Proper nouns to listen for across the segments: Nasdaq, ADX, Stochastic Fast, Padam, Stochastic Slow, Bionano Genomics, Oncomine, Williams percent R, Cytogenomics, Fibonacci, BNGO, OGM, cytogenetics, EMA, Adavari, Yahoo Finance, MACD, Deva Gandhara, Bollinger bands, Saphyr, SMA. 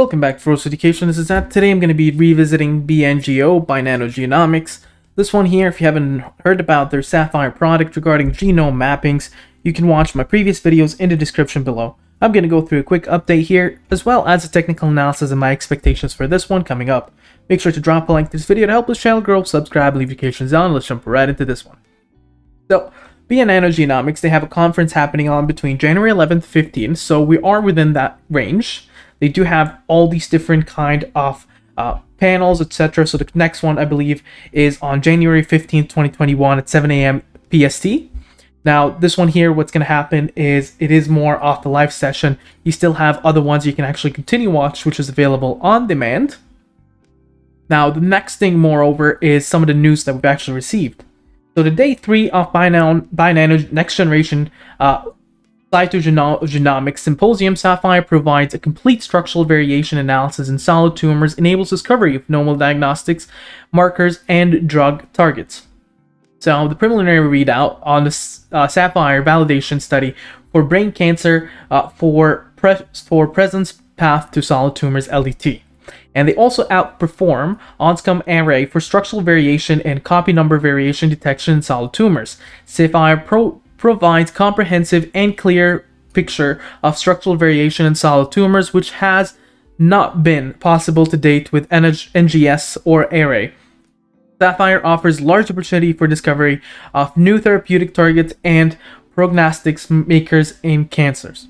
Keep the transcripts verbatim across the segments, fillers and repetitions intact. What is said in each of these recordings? Welcome back to Force Education. This is Nat. Today I'm going to be revisiting B N G O, Bionano Genomics. This one here, if you haven't heard about their Saphyr product regarding genome mappings, you can watch my previous videos in the description below. I'm going to go through a quick update here, as well as a technical analysis and my expectations for this one coming up. Make sure to drop a like to this video to help this channel grow, subscribe, leave notifications on. Let's jump right into this one. So, Bionano Genomics, they have a conference happening on between January eleventh and fifteenth, so we are within that range. They do have all these different kind of uh, panels, et cetera. So the next one, I believe, is on January fifteenth, twenty twenty-one at seven A M P S T. Now, this one here, what's going to happen is it is more off the live session. You still have other ones you can actually continue watch, which is available on demand. Now, the next thing, moreover, is some of the news that we've actually received. So the day three of Bionano Next Generation uh, Cytogenomics Symposium, Saphyr provides a complete structural variation analysis in solid tumors, enables discovery of novel diagnostics, markers, and drug targets. So the preliminary readout on the uh, Saphyr validation study for brain cancer uh, for, pre for presence path to solid tumors L D T. And they also outperform Oncomine array for structural variation and copy number variation detection in solid tumors. Saphyr Pro provides comprehensive and clear picture of structural variation in solid tumors, which has not been possible to date with N G S or array. Saphyr offers large opportunity for discovery of new therapeutic targets and prognostics makers in cancers.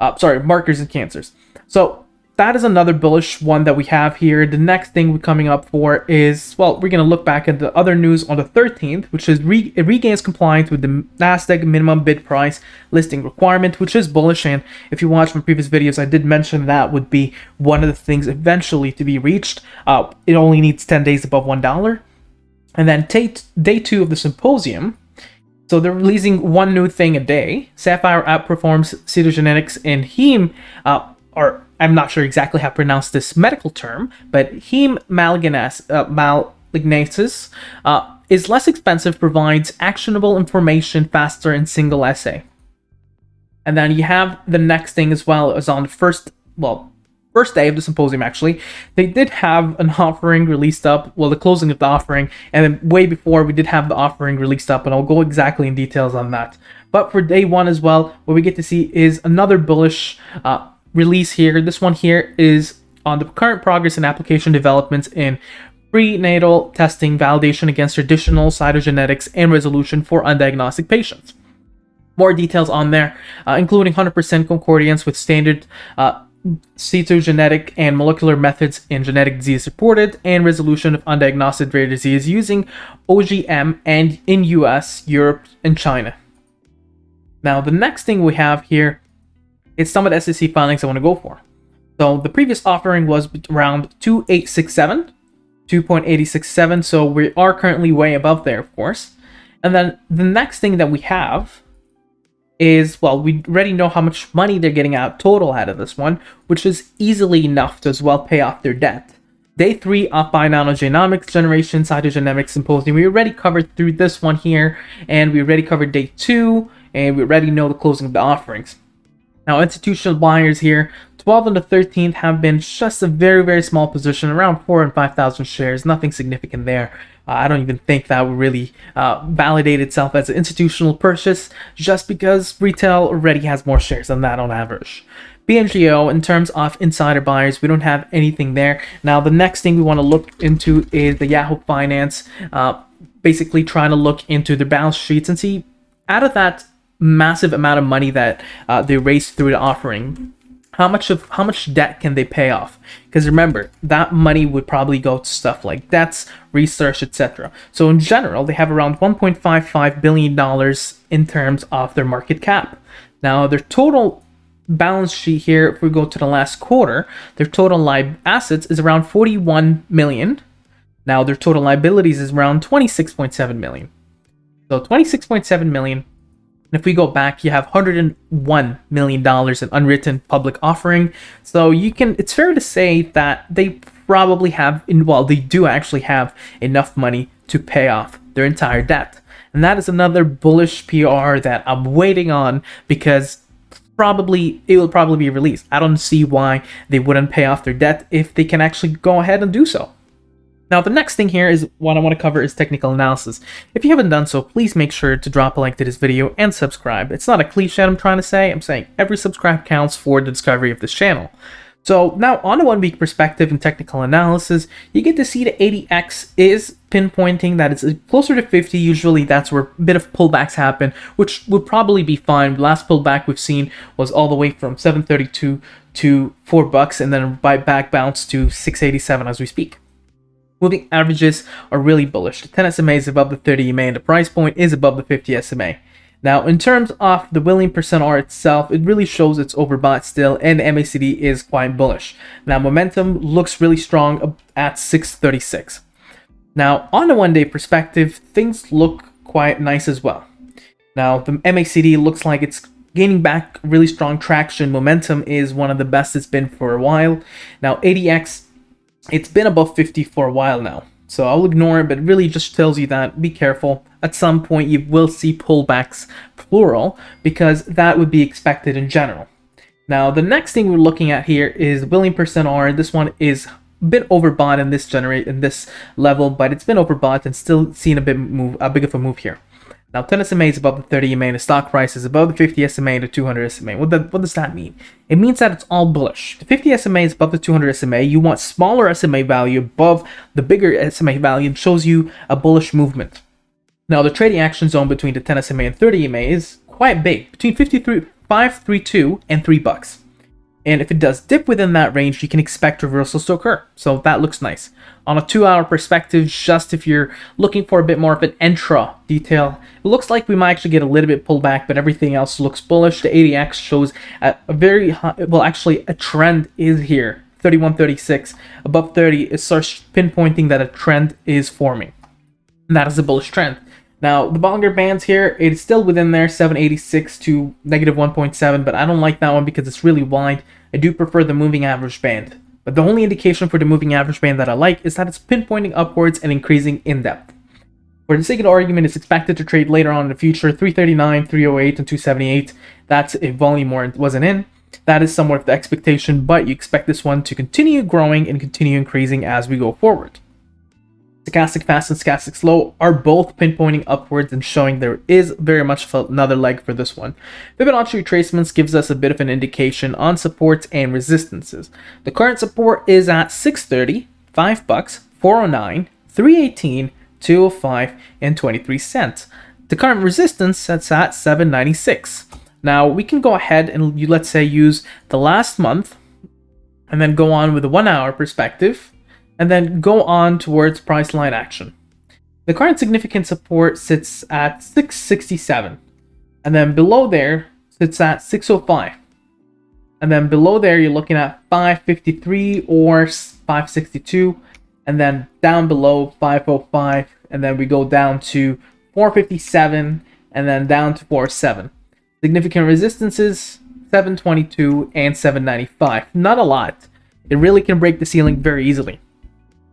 Uh, sorry, markers in cancers. So that is another bullish one that we have here. The next thing we're coming up for is, well, we're going to look back at the other news on the thirteenth, which is re it regains compliance with the Nasdaq minimum bid price listing requirement, which is bullish. And if you watch my previous videos, I did mention that would be one of the things eventually to be reached. Uh, it only needs ten days above one dollar. And then day two of the symposium. So they're releasing one new thing a day. Saphyr outperforms Cytogenomics and heme, uh, or I'm not sure exactly how to pronounce this medical term, but heme malignatus uh, is less expensive, provides actionable information faster in single assay. And then you have the next thing as well as on the first, well, first day of the symposium actually. They did have an offering released up, well, the closing of the offering, and then way before we did have the offering released up, and I'll go exactly in details on that. But for day one as well, what we get to see is another bullish uh, release here. This one here is on the current progress and application developments in prenatal testing validation against traditional cytogenetics and resolution for undiagnosed patients. More details on there, uh, including one hundred percent concordance with standard uh, cytogenetic and molecular methods in genetic disease reported and resolution of undiagnosed rare disease using O G M and in U S, Europe, and China. Now, the next thing we have here, it's some of the S E C filings I want to go for. So the previous offering was around two point eight six seven, so we are currently way above there, of course. And then the next thing that we have is, well, we already know how much money they're getting out total out of this one, which is easily enough to as well pay off their debt. Day three of Bionano Genomics Generation Cytogenomics Symposium. We already covered through this one here, and we already covered day two, and we already know the closing of the offerings. Now, institutional buyers here, twelve and the thirteenth have been just a very, very small position, around four and five thousand shares, nothing significant there. Uh, I don't even think that would really uh, validate itself as an institutional purchase, just because retail already has more shares than that on average. B N G O, in terms of insider buyers, we don't have anything there. Now, the next thing we want to look into is the Yahoo Finance, uh, basically trying to look into their balance sheets and see, out of that massive amount of money that uh, they raised through the offering, how much of how much debt can they pay off? Because remember, that money would probably go to stuff like debts, research, etc. So in general, they have around one point five five billion dollars in terms of their market cap. Now, their total balance sheet here, if we go to the last quarter, their total live assets is around forty-one million. Now their total liabilities is around twenty-six point seven million. So twenty-six point seven million. And if we go back, you have one hundred one million dollars in unwritten public offering. So you can, it's fair to say that they probably have, in, well, they do actually have enough money to pay off their entire debt. And that is another bullish P R that I'm waiting on, because probably it will probably be released. I don't see why they wouldn't pay off their debt if they can actually go ahead and do so. Now, the next thing here is what I want to cover is technical analysis. If you haven't done so, please make sure to drop a like to this video and subscribe. It's not a cliche I'm trying to say. I'm saying every subscribe counts for the discovery of this channel. So now on a one week perspective in technical analysis, you get to see the A D X is pinpointing that it's closer to fifty. Usually that's where a bit of pullbacks happen, which would probably be fine. The last pullback we've seen was all the way from seven thirty-two to four bucks and then by back bounce to six eighty-seven as we speak. Moving averages are really bullish. The ten S M A is above the thirty E M A and the price point is above the fifty S M A. Now, in terms of the Williams percent R itself, it really shows it's overbought still, and M A C D is quite bullish. Now, momentum looks really strong at six thirty-six. Now, on a one-day perspective, things look quite nice as well. Now, the M A C D looks like it's gaining back really strong traction. Momentum is one of the best it's been for a while. Now, A D X, it's been above fifty for a while now. So I'll ignore it, but it really just tells you that be careful. At some point, you will see pullbacks, plural, because that would be expected in general. Now, the next thing we're looking at here is Williams percent R. This one is a bit overbought in this generate in this level, but it's been overbought and still seen a bit move, a big of a move here. Now, ten S M A is above the thirty E M A, and the stock price is above the fifty S M A and the two hundred S M A. What, the, what does that mean? It means that it's all bullish. The fifty S M A is above the two hundred S M A. You want smaller S M A value above the bigger S M A value and shows you a bullish movement. Now, the trading action zone between the ten S M A and thirty E M A is quite big, between fifty-three, five thirty-two and three bucks. And if it does dip within that range, you can expect reversals to occur. So that looks nice. On a two-hour perspective, just if you're looking for a bit more of an intra detail, it looks like we might actually get a little bit pullback, but everything else looks bullish. The A D X shows a very high, well, actually a trend is here. thirty-one thirty-six, above thirty, it starts pinpointing that a trend is forming. And that is a bullish trend. Now, the Bollinger bands here, it's still within there, seven eighty-six to negative one point seven, but I don't like that one because it's really wide. I do prefer the moving average band. But the only indication for the moving average band that I like is that it's pinpointing upwards and increasing in depth. For the sake of the argument, it's expected to trade later on in the future, three thirty-nine, three oh eight, and two seventy-eight. That's if volume wasn't in. That is somewhat of the expectation, but you expect this one to continue growing and continue increasing as we go forward. Stochastic Fast and Stochastic Slow are both pinpointing upwards and showing there is very much another leg for this one. Fibonacci retracements gives us a bit of an indication on supports and resistances. The current support is at six thirty, five bucks, four oh nine, three eighteen, two oh five, and twenty-three cents. The current resistance sets at seven ninety-six. Now we can go ahead and you let's say use the last month and then go on with the one hour perspective, and then go on towards price line action. The current significant support sits at six sixty-seven, and then below there sits at six oh five, and then below there you're looking at five fifty-three or five sixty-two, and then down below five oh five, and then we go down to four fifty-seven, and then down to four oh seven. Significant resistances seven twenty-two and seven ninety-five. Not a lot. It really can break the ceiling very easily.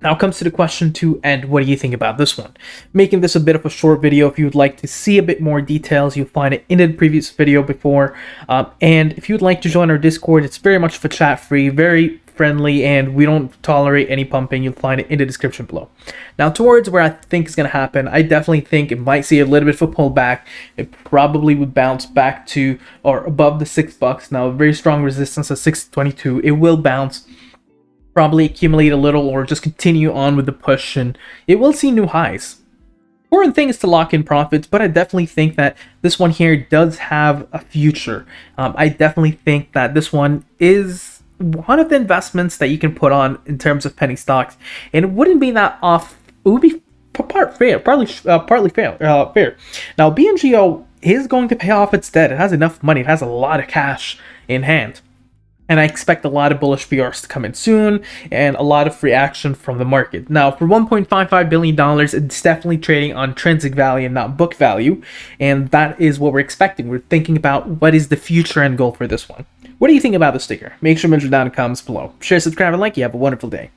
Now comes to the question two, and what do you think about this one? Making this a bit of a short video. If you would like to see a bit more details, you'll find it in the previous video before. Um, and if you'd like to join our Discord, it's very much for chat free, very friendly, and we don't tolerate any pumping. You'll find it in the description below. Now towards where I think is going to happen, I definitely think it might see a little bit of a pullback. It probably would bounce back to or above the six bucks. Now very strong resistance at six twenty-two. It will bounce, probably accumulate a little or just continue on with the push, and it will see new highs. Important thing is to lock in profits, but I definitely think that this one here does have a future. Um, I definitely think that this one is one of the investments that you can put on in terms of penny stocks, and it wouldn't be that off. It would be part fair, partly uh, partly fair. Uh, fair. Now B N G O is going to pay off its debt. It has enough money. It has a lot of cash in hand. And I expect a lot of bullish V Rs to come in soon and a lot of reaction from the market. Now, for one point five five billion dollars, it's definitely trading on intrinsic value and not book value. And that is what we're expecting. We're thinking about what is the future end goal for this one. What do you think about the sticker? Make sure to mention down in the comments below. Share, subscribe, and like. You have a wonderful day.